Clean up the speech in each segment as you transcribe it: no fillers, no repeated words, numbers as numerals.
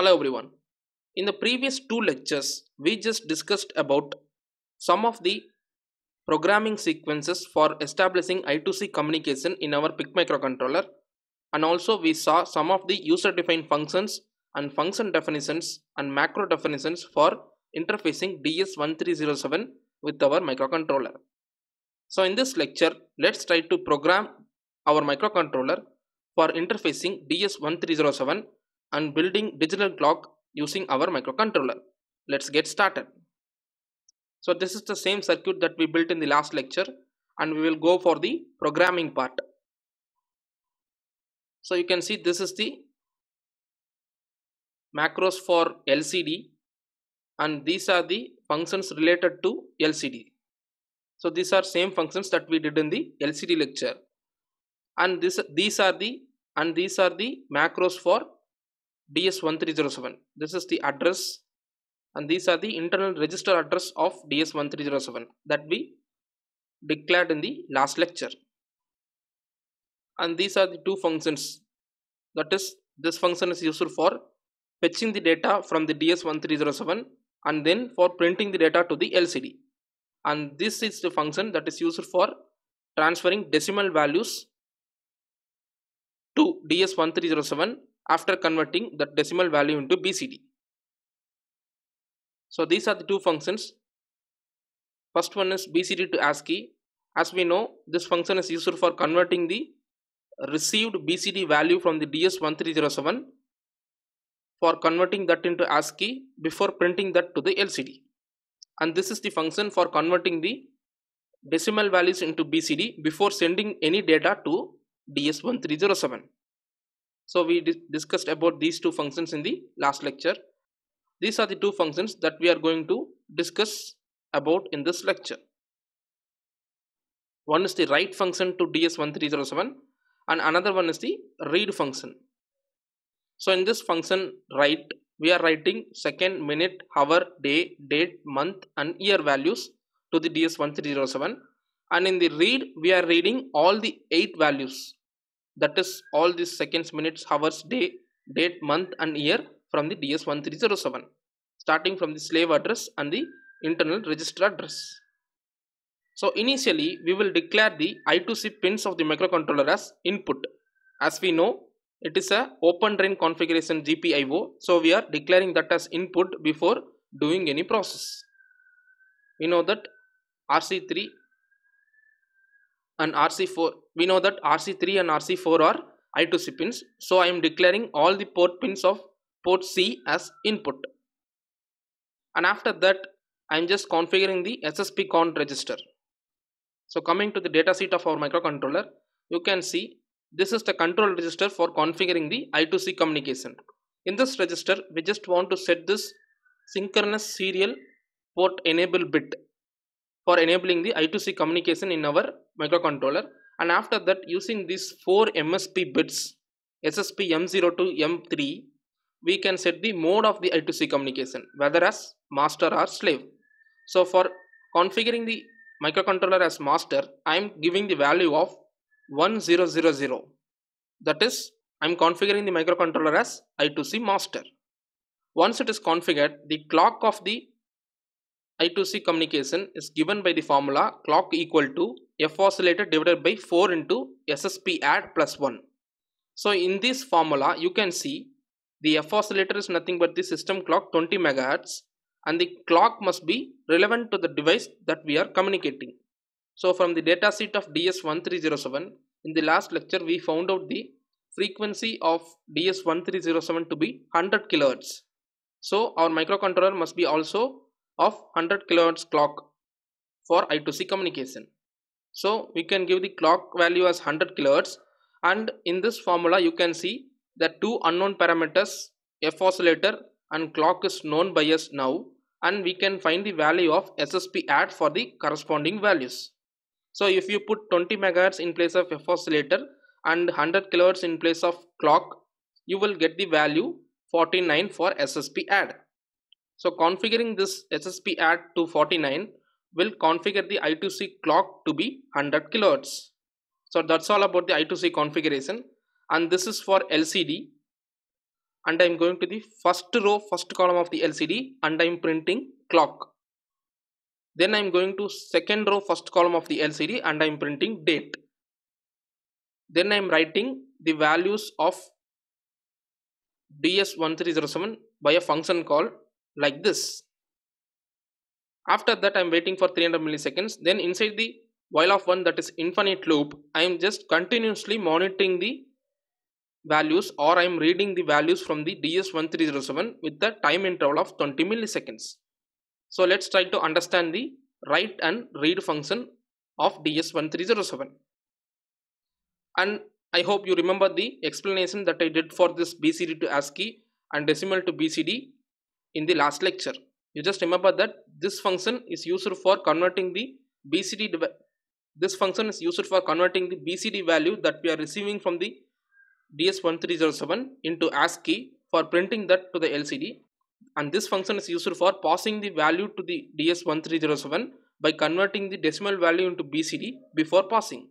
Hello everyone. In the previous two lectures, we just discussed about some of the programming sequences for establishing I2C communication in our PIC microcontroller, and also we saw some of the user-defined functions and function definitions and macro definitions for interfacing DS1307 with our microcontroller. So in this lecture, let's try to program our microcontroller for interfacing DS1307 and building digital clock using our microcontroller. Let's get started. So this is the same circuit that we built in the last lecture, and we will go for the programming part. So you can see this is the macros for LCD, and these are the functions related to LCD. So these are same functions that we did in the LCD lecture, and these are the macros for DS1307. This is the address, and these are the internal register address of DS1307 that we declared in the last lecture. And these are the two functions, that is, this function is used for fetching the data from the DS1307 and then for printing the data to the LCD. And this is the function that is used for transferring decimal values to DS1307 after converting that decimal value into BCD. So these are the two functions. First one is BCD to ASCII. As we know, this function is used for converting the received BCD value from the DS1307, for converting that into ASCII before printing that to the LCD. And this is the function for converting the decimal values into BCD before sending any data to DS1307. So we discussed about these two functions in the last lecture. These are the two functions that we are going to discuss about in this lecture. One is the write function to DS1307, and another one is the read function. So in this function write, we are writing second, minute, hour, day, date, month and year values to the DS1307, and in the read we are reading all the 8 values, that is all these seconds, minutes, hours, day, date, month and year from the DS1307, starting from the slave address and the internal register address. So initially we will declare the I2C pins of the microcontroller as input. As we know, it is a open drain configuration GPIO, so we are declaring that as input before doing any process. We know that RC3 and RC4, we know that RC3 and RC4 are I2C pins, so I am declaring all the port pins of port C as input. And after that, I am just configuring the SSPCON register. So coming to the datasheet of our microcontroller, you can see this is the control register for configuring the I2C communication. In this register, we just want to set this synchronous serial port enable bit for enabling the I2C communication in our microcontroller, and after that, using these 4 MSP bits, SSP M0 to M3, we can set the mode of the I2C communication, whether as master or slave. So for configuring the microcontroller as master, I am giving the value of 1000, that is, I am configuring the microcontroller as I2C master. Once it is configured, the clock of the I2C communication is given by the formula clock equal to f oscillator divided by 4 into SSP add plus 1. So in this formula, you can see the f oscillator is nothing but the system clock 20 MHz, and the clock must be relevant to the device that we are communicating. So from the data sheet of DS1307, in the last lecture we found out the frequency of DS1307 to be 100 kHz. So our microcontroller must be also of 100 kHz clock for I2C communication. So we can give the clock value as 100 kHz, and in this formula you can see that two unknown parameters f oscillator and clock is known by us now, and we can find the value of SSP add for the corresponding values. So if you put 20 MHz in place of f oscillator and 100 kHz in place of clock, you will get the value 49 for SSP add. So configuring this SSP add to 49 will configure the I2C clock to be 100 kHz. So that's all about the I2C configuration, and this is for LCD. and I'm going to the first row, first column of the LCD, and I'm printing clock. Then I'm going to second row, first column of the LCD, and I'm printing date. Then I'm writing the values of DS1307 by a function call like this. After that, I'm waiting for 300 milliseconds. Then inside the while of one, that is infinite loop, I'm just continuously monitoring the values, or I'm reading the values from the DS1307 with the time interval of 20 milliseconds. So let's try to understand the write and read function of DS1307. And I hope you remember the explanation that I did for this BCD to ASCII and decimal to BCD in the last lecture. You just remember that this function is used for converting the BCD value that we are receiving from the DS1307 into ASCII for printing that to the LCD, and this function is used for passing the value to the DS1307 by converting the decimal value into BCD before passing.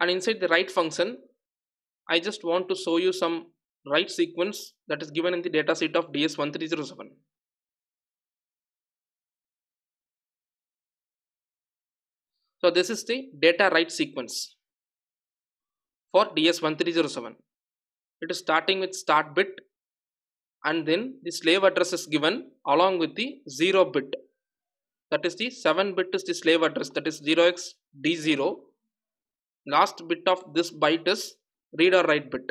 And inside the write function, I just want to show you some write sequence that is given in the datasheet of DS1307. So this is the data write sequence for DS1307. It is starting with start bit, and then the slave address is given along with the 0 bit. That is the 7 bit is the slave address, that is 0xD0. Last bit of this byte is read or write bit.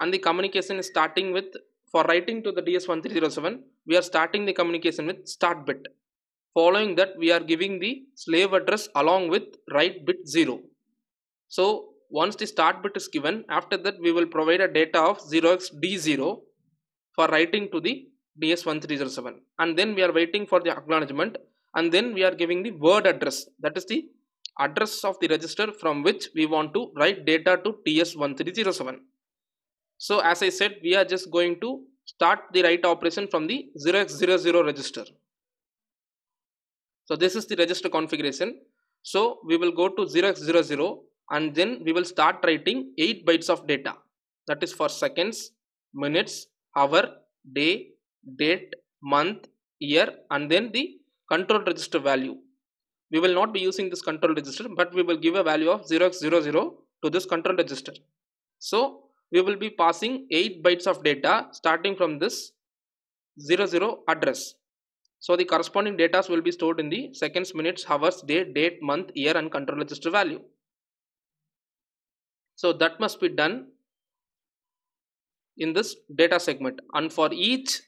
And the communication is starting with, for writing to the DS1307, we are starting the communication with start bit. Following that, we are giving the slave address along with write bit 0. So once the start bit is given, after that we will provide a data of 0xD0 for writing to the DS1307, and then we are waiting for the acknowledgement, and then we are giving the word address, that is the address of the register from which we want to write data to DS1307. So as I said, we are just going to start the write operation from the 0x00 register. So this is the register configuration. So we will go to 0x00, and then we will start writing 8 bytes of data, that is for seconds, minutes, hour, day, date, month, year, and then the control register value. We will not be using this control register, but we will give a value of 0x00 to this control register. So we will be passing 8 bytes of data starting from this 00 address. So the corresponding data will be stored in the seconds, minutes, hours, day, date, month, year, and control register value. So that must be done in this data segment, and for each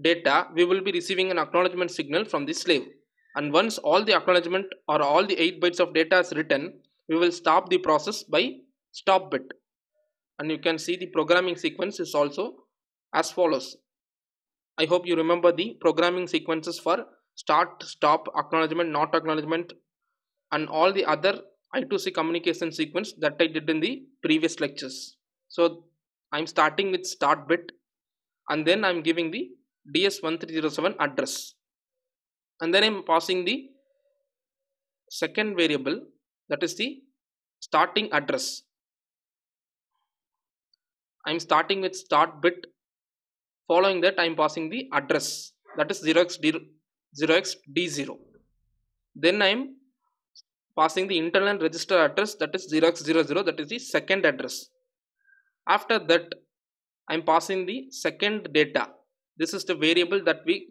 data we will be receiving an acknowledgement signal from the slave, and once all the acknowledgement or all the 8 bytes of data is written, we will stop the process by stop bit. And you can see the programming sequence is also as follows. I hope you remember the programming sequences for start, stop, acknowledgement, not acknowledgement, and all the other I2C communication sequence that I did in the previous lectures. So I'm starting with start bit, and then I'm giving the DS1307 address, and then I'm passing the second variable, that is the starting address. I'm starting with start bit, following that I'm passing the address, that is 0xD0. Then I'm passing the internal register address, that is 0x00, that is the second address. After that, I am passing the second data. This is the variable that we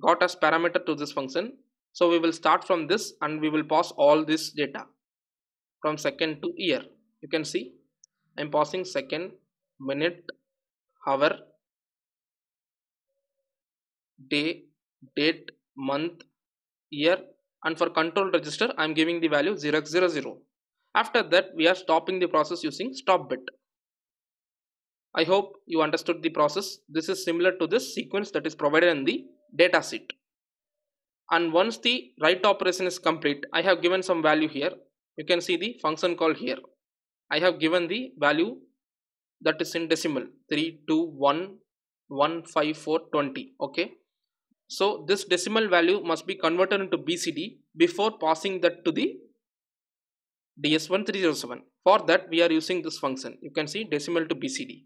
got as parameter to this function. So we will start from this, and we will pass all this data from second to year. You can see I am passing second, minute, hour, day, date, month, year, and for control register I am giving the value 0x00. After that, we are stopping the process using stop bit. I hope you understood the process. This is similar to this sequence that is provided in the data sheet. And once the write operation is complete, I have given some value here. You can see the function call here. I have given the value that is in decimal 3, 2, 1, 1, 5, 4, 20. Okay. So this decimal value must be converted into BCD before passing that to the DS1307. For that we are using this function. You can see decimal to BCD.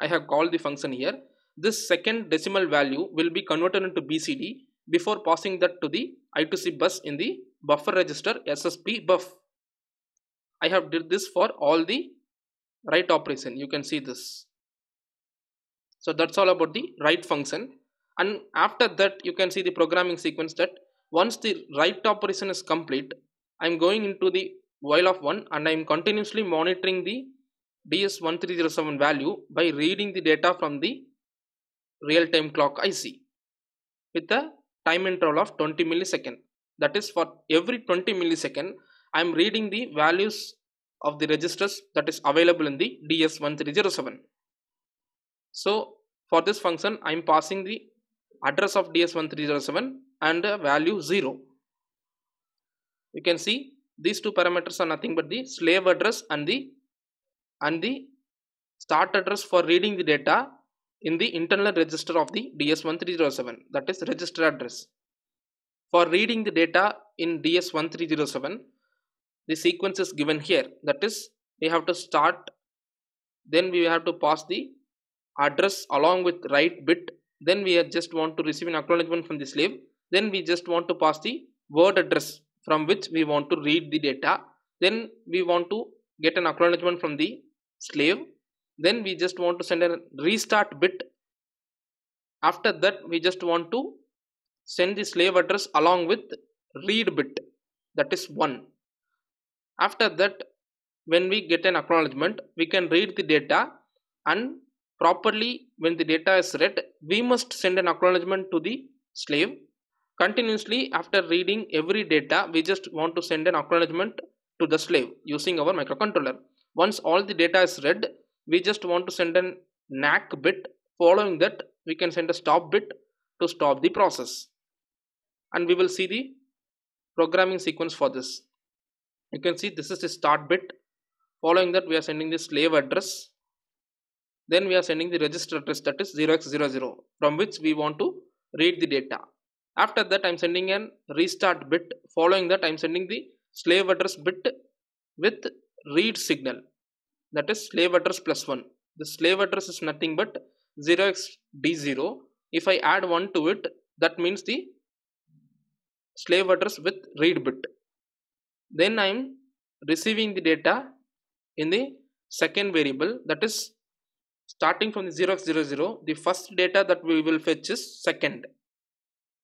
I have called the function here. This second decimal value will be converted into BCD before passing that to the I2C bus in the buffer register SSP buff. I have did this for all the write operation. You can see this. So that's all about the write function. And after that you can see the programming sequence that once the write operation is complete, I am going into the while of 1 and I am continuously monitoring the DS1307 value by reading the data from the real-time clock IC with a time interval of 20 milliseconds. That is, for every 20 milliseconds I am reading the values of the registers that is available in the DS1307. So for this function I am passing the address of DS1307 and a value 0. You can see these two parameters are nothing but the slave address and the start address for reading the data in the internal register of the DS1307, that is register address. For reading the data in DS1307, the sequence is given here. That is, we have to start, then we have to pass the address along with write bit, then we just want to receive an acknowledgement from the slave, then we just want to pass the word address from which we want to read the data, then we want to get an acknowledgement from the slave, then we just want to send a restart bit. After that we just want to send the slave address along with read bit, that is 1. After that, when we get an acknowledgement, we can read the data, and properly when the data is read we must send an acknowledgement to the slave. Continuously after reading every data we just want to send an acknowledgement to the slave using our microcontroller. Once all the data is read, we just want to send a NACK bit. Following that we can send a stop bit to stop the process, and we will see the programming sequence for this. You can see this is the start bit. Following that we are sending the slave address, then we are sending the register address, that is 0x00, from which we want to read the data. After that I am sending a restart bit. Following that I am sending the slave address bit with read signal, that is slave address plus 1. The slave address is nothing but 0xd0. If I add 1 to it, that means the slave address with read bit. Then I am receiving the data in the second variable, that is starting from the 0x00, the first data that we will fetch is second.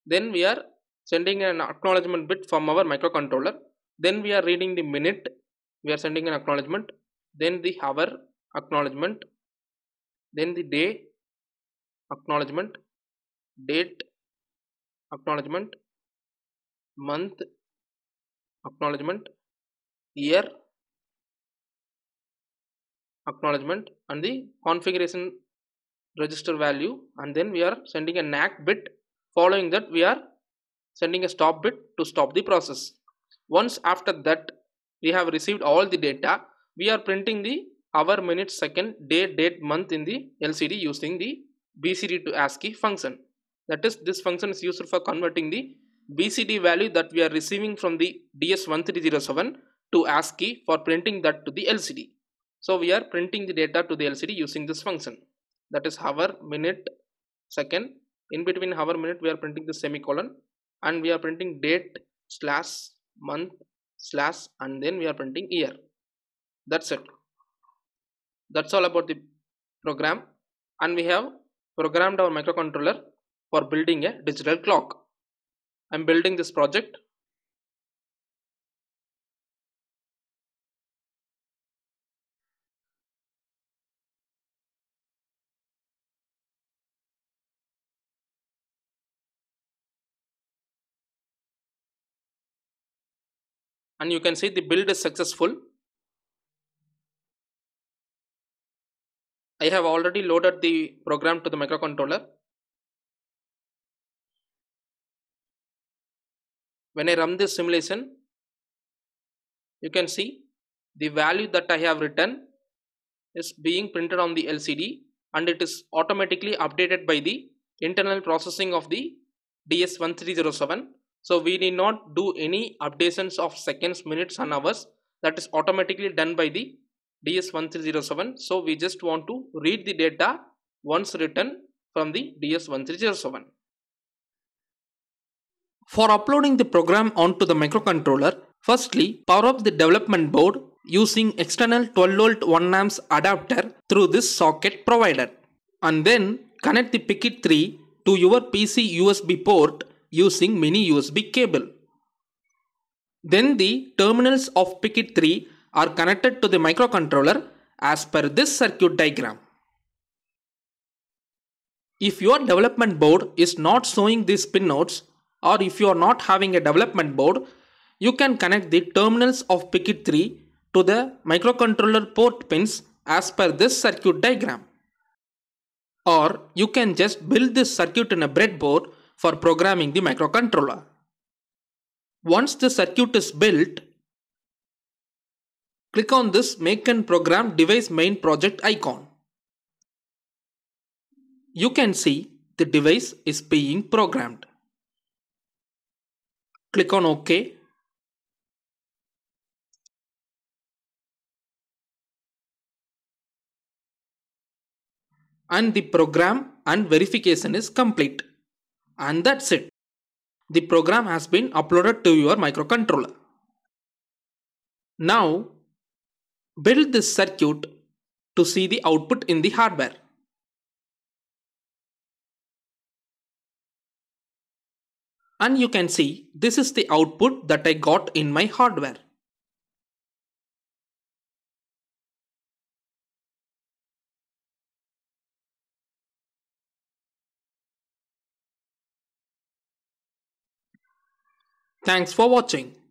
Then we are sending an acknowledgement bit from our microcontroller. Then we are reading the minute, we are sending an acknowledgement. Then the hour acknowledgement, then the day acknowledgement, date acknowledgement, month acknowledgement, year acknowledgement, and the configuration register value, and then we are sending a NACK bit. Following that we are sending a stop bit to stop the process. Once after that we have received all the data, we are printing the hour, minute, second, day, date, month in the LCD using the BCD to ASCII function. That is, this function is used for converting the BCD value that we are receiving from the DS1307 to ASCII for printing that to the LCD. So we are printing the data to the LCD using this function. That is hour, minute, second. In between hour, minute we are printing the semicolon, and we are printing date slash month slash, and then we are printing year. That's it. That's all about the program, and we have programmed our microcontroller for building a digital clock. I'm building this project. And you can see the build is successful. I have already loaded the program to the microcontroller. When I run this simulation, you can see the value that I have written is being printed on the LCD, and it is automatically updated by the internal processing of the DS1307. So we need not do any updations of seconds, minutes and hours. that is automatically done by the DS1307. So we just want to read the data once written from the DS1307. For uploading the program onto the microcontroller, firstly power up the development board using external 12V 1A adapter through this socket provided, and then connect the PICKIT 3 to your PC USB port using mini USB cable. Then the terminals of PICKIT 3 are connected to the microcontroller as per this circuit diagram. If your development board is not showing these pin nodes, or if you are not having a development board, you can connect the terminals of PICKIT 3 to the microcontroller port pins as per this circuit diagram. Or you can just build this circuit in a breadboard for programming the microcontroller. Once the circuit is built, click on this Make and Program Device Main Project icon. You can see the device is being programmed. Click on OK. And the program and verification is complete. And that's it. The program has been uploaded to your microcontroller. Now, build this circuit to see the output in the hardware. And you can see this is the output that I got in my hardware. Thanks for watching.